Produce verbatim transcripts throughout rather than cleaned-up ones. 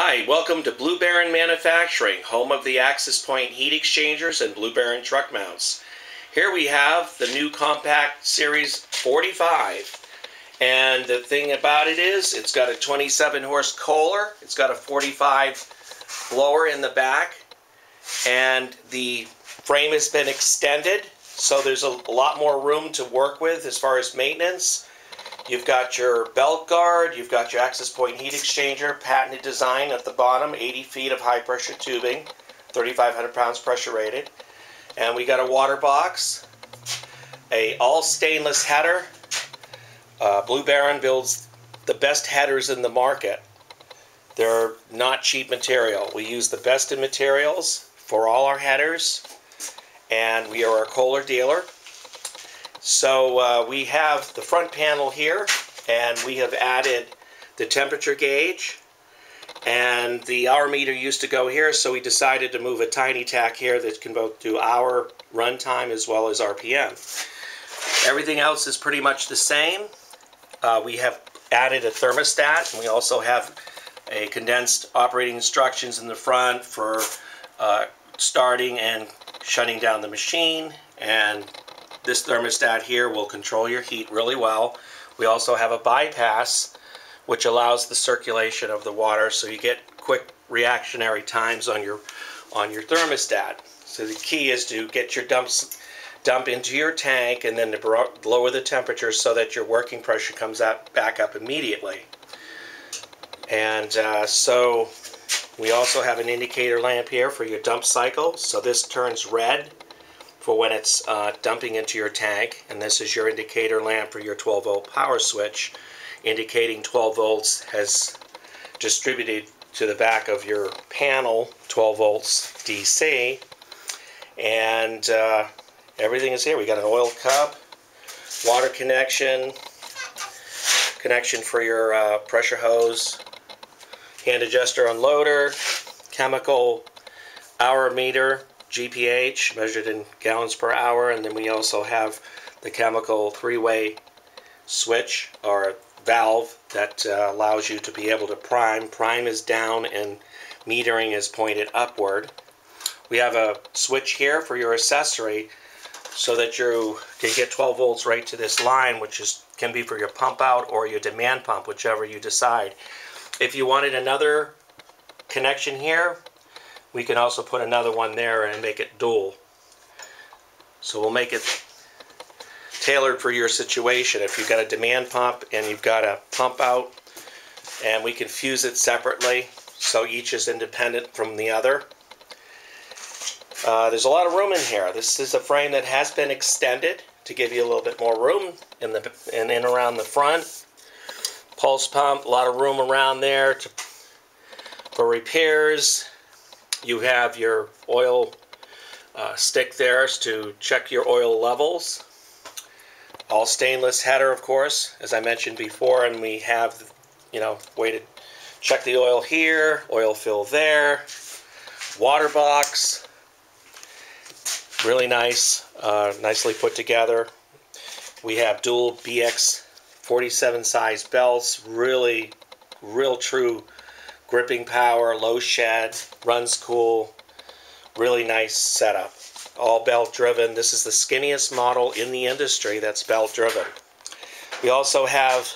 Hi, welcome to Blue Baron Manufacturing, home of the Axis Point heat exchangers and Blue Baron truck mounts. Here we have the new Compact Series forty-five, and the thing about it is it's got a twenty-seven horse Kohler, it's got a forty-five blower in the back, and the frame has been extended, so there's a lot more room to work with as far as maintenance. You've got your belt guard, you've got your Axis Point heat exchanger, patented design at the bottom, eighty feet of high pressure tubing, thirty-five hundred pounds pressure rated. And we got a water box, a all stainless header. Uh, Blue Baron builds the best headers in the market. They're not cheap material. We use the best in materials for all our headers, and we are a Kohler dealer. So uh, we have the front panel here, and we have added the temperature gauge, and the hour meter used to go here, so we decided to move a tiny tack here that can both do hour runtime as well as R P M. Everything else is pretty much the same. Uh, we have added a thermostat, and we also have a condensed operating instructions in the front for uh, starting and shutting down the machine, and this thermostat here will control your heat really well. We also have a bypass which allows the circulation of the water, so you get quick reactionary times on your on your thermostat. So the key is to get your dumps dump into your tank and then to lower the temperature so that your working pressure comes up back up immediately. And uh, so we also have an indicator lamp here for your dump cycle, so this turns red for when it's uh, dumping into your tank, and this is your indicator lamp for your twelve volt power switch, indicating twelve volts has distributed to the back of your panel, twelve volts D C, and uh, everything is here. We got an oil cup, water connection, connection for your uh, pressure hose, hand adjuster unloader, chemical, hour meter, G P H measured in gallons per hour, and then we also have the chemical three-way switch or valve that uh, allows you to be able to prime. Prime is down and metering is pointed upward. We have a switch here for your accessory so that you can get twelve volts right to this line, which is can be for your pump out or your demand pump, whichever you decide. If you wanted another connection here, we can also put another one there and make it dual. So we'll make it tailored for your situation. If you've got a demand pump and you've got a pump out, and we can fuse it separately so each is independent from the other. Uh, there's a lot of room in here. This is a frame that has been extended to give you a little bit more room in the and in around the front. Pulse pump, a lot of room around there to, for repairs. You have your oil uh, stick there to check your oil levels. All stainless header, of course, as I mentioned before, and we have, you know, way to check the oil here, oil fill there, water box. Really nice, uh, nicely put together. We have dual B X forty-seven size belts, really, real true. Gripping power, low shed, runs cool, really nice setup. All belt driven. This is the skinniest model in the industry that's belt driven. We also have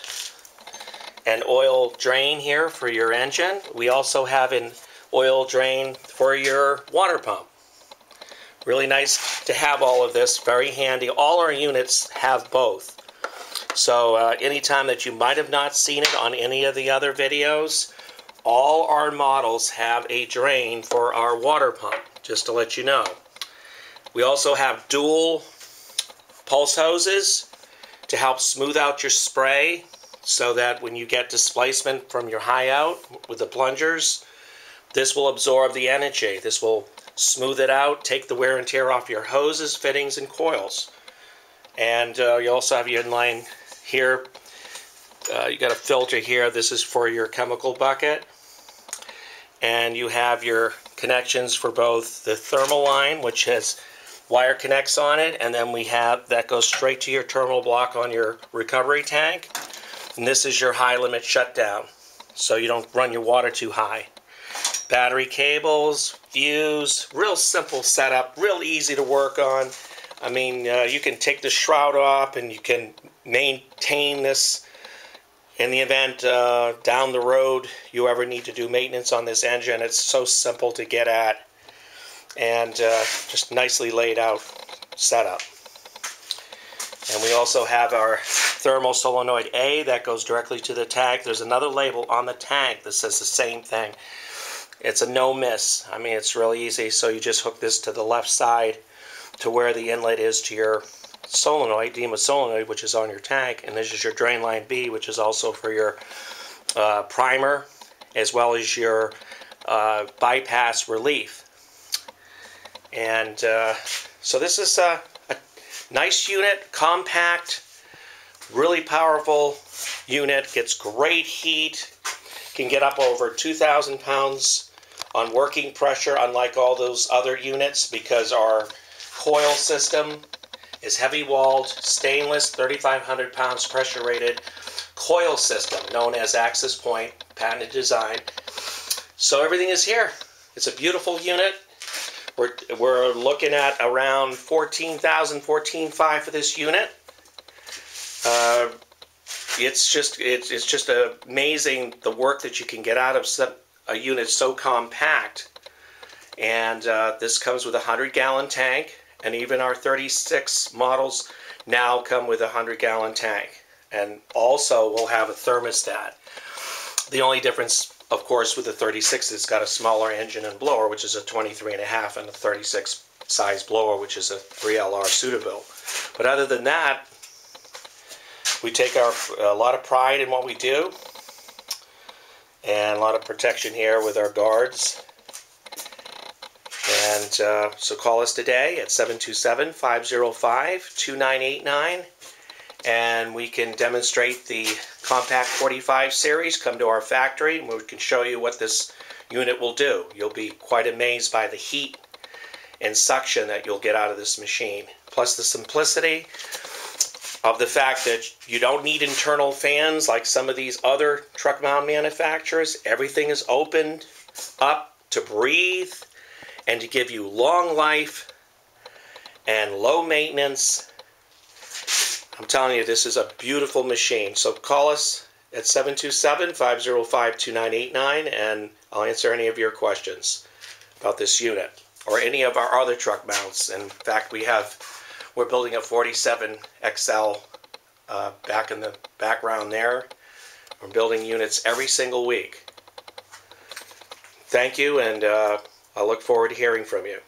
an oil drain here for your engine. We also have an oil drain for your water pump. Really nice to have all of this, very handy. All our units have both. So uh, anytime that you might have not seen it on any of the other videos, all our models have a drain for our water pump, just to let you know. We also have dual pulse hoses to help smooth out your spray so that when you get displacement from your high out with the plungers, this will absorb the energy. This will smooth it out, take the wear and tear off your hoses, fittings, and coils. And uh, you also have your inline here. Uh, you got a filter here. This is for your chemical bucket, and you have your connections for both the thermal line, which has wire connects on it, and then we have that goes straight to your terminal block on your recovery tank, and this is your high limit shutdown so you don't run your water too high. battery cables, fuse, real simple setup, real easy to work on. I mean, uh, you can take the shroud off and you can maintain this in the event uh, down the road you ever need to do maintenance on this engine. It's so simple to get at, and uh, just nicely laid out setup. And we also have our thermal solenoid A that goes directly to the tank. There's another label on the tank that says the same thing. It's a no miss. I mean, it's really easy. So you just hook this to the left side to where the inlet is to your solenoid, DEMA solenoid, which is on your tank, and this is your drain line B, which is also for your uh, primer, as well as your uh, bypass relief. And uh, so this is a, a nice unit, compact, really powerful unit, gets great heat, can get up over two thousand pounds on working pressure, unlike all those other units, because our coil system is heavy walled, stainless, thirty-five hundred pounds pressure rated coil system known as Axis Point, patented design. So everything is here. It's a beautiful unit. We're, we're looking at around fourteen thousand, fourteen thousand five hundred dollars for this unit. Uh, it's just it's, it's just amazing the work that you can get out of some, a unit so compact. And uh, this comes with a one hundred gallon tank. And even our thirty-six models now come with a one hundred gallon tank. And also we'll have a thermostat. The only difference, of course, with the thirty-six is it's got a smaller engine and blower, which is a twenty-three and a half, and a thirty-six size blower, which is a three L R Sudaville. But other than that, we take our, a lot of pride in what we do, and a lot of protection here with our guards. And uh, so call us today at seven two seven, five oh five, two nine eight nine, and we can demonstrate the Compact forty-five series. Come to our factory and we can show you what this unit will do. You'll be quite amazed by the heat and suction that you'll get out of this machine. Plus the simplicity of the fact that you don't need internal fans like some of these other truck mount manufacturers. Everything is opened up to breathe and to give you long life and low maintenance. I'm telling you, this is a beautiful machine. So call us at seven two seven, five oh five, two nine eight nine, and I'll answer any of your questions about this unit or any of our other truck mounts. In fact, we have, we're building a forty-seven X L uh, back in the background there. We're building units every single week. Thank you, and uh, I look forward to hearing from you.